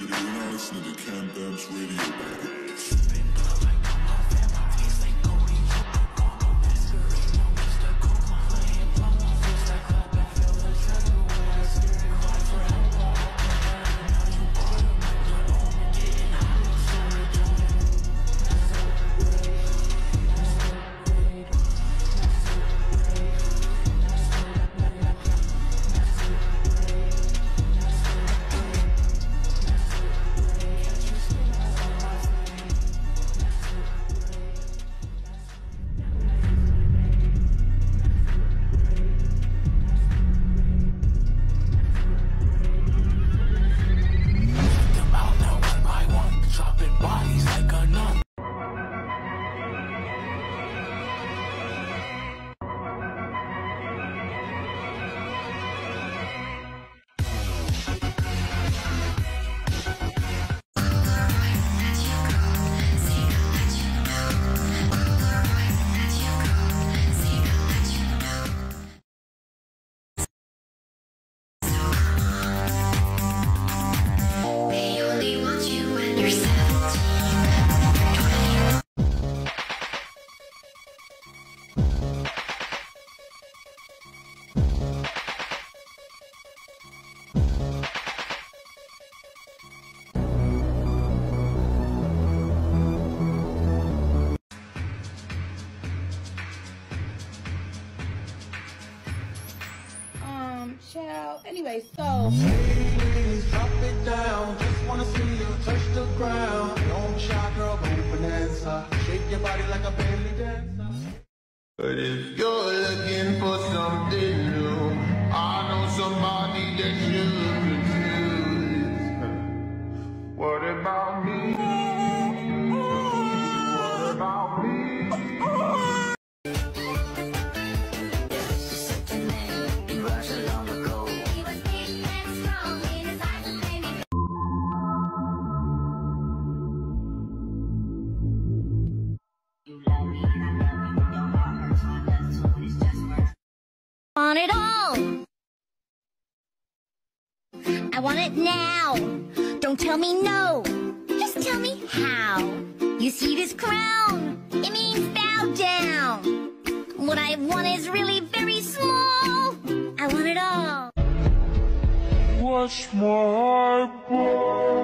You're not listening to Cam Bam's radio. Anyway, so ladies, drop it down. Just wanna see you touch the ground. Don't shy, girl, go bonanza. Shake your body like a belly dancer. But if you're looking for something new, I know somebody that you could choose. What about me? What about me? I want it all. I want it now. Don't tell me no. Just tell me how. You see this crown? It means bow down. What I want is really very small. I want it all. What's my heart?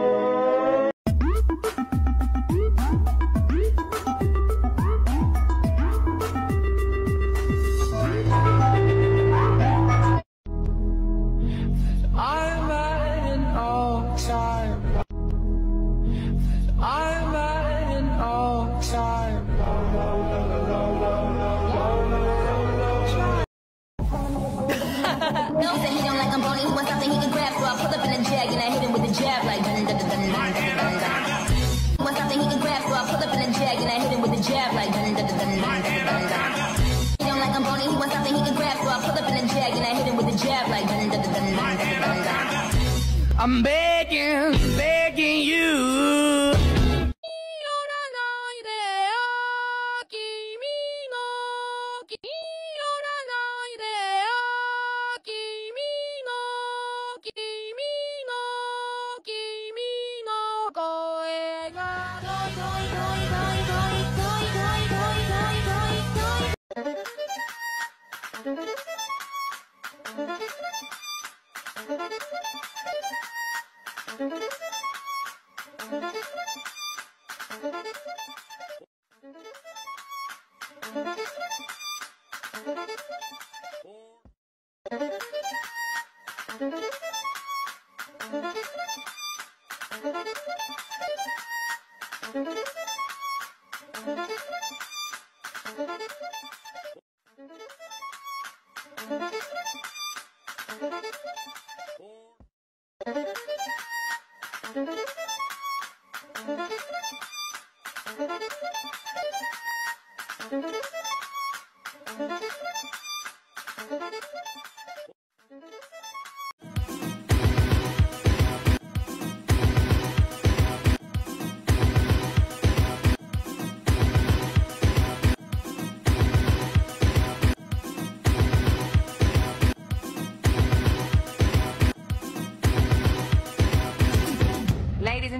I'm begging you.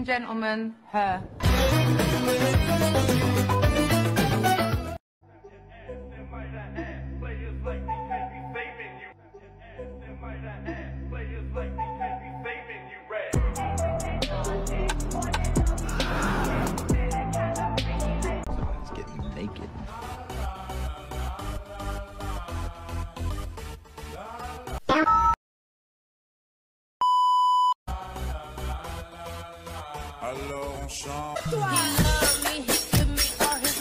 gentlemen, her. Someone's getting naked. Hello, Sean. He loved me, he give me all his.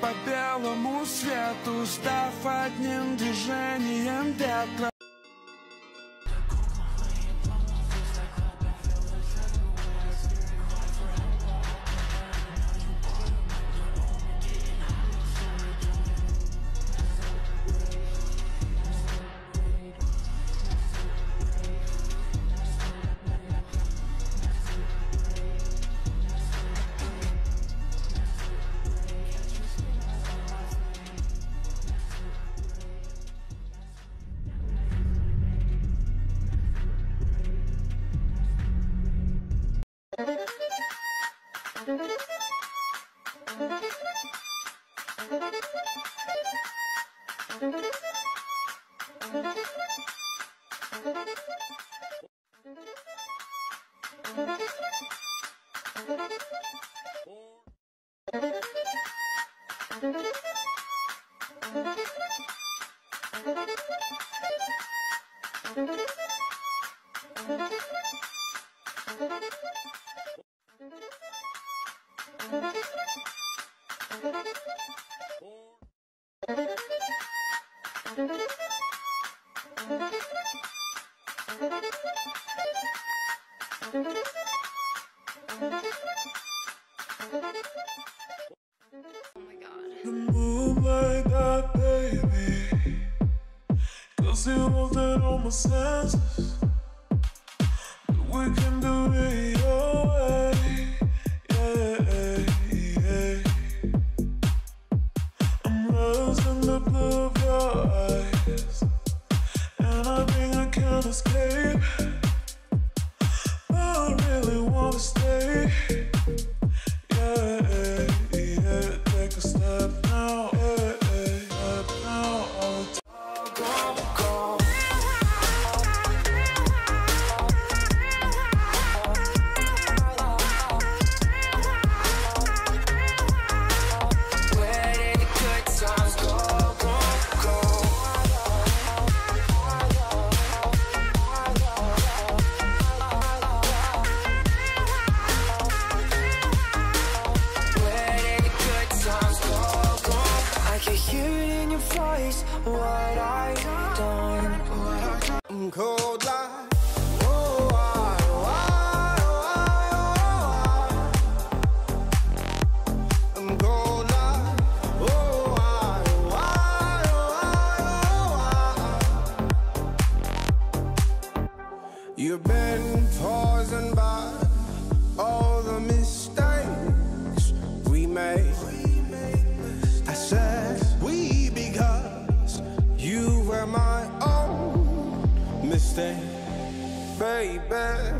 По белому свету, став одним движением пятна. Where did good times go? on your voice, what I've done. I'm cold like, oh, why, I'm cold like, oh, why, oh, why. You've been poisoned by all the mistakes we made. I said we because you were my own mistake, baby.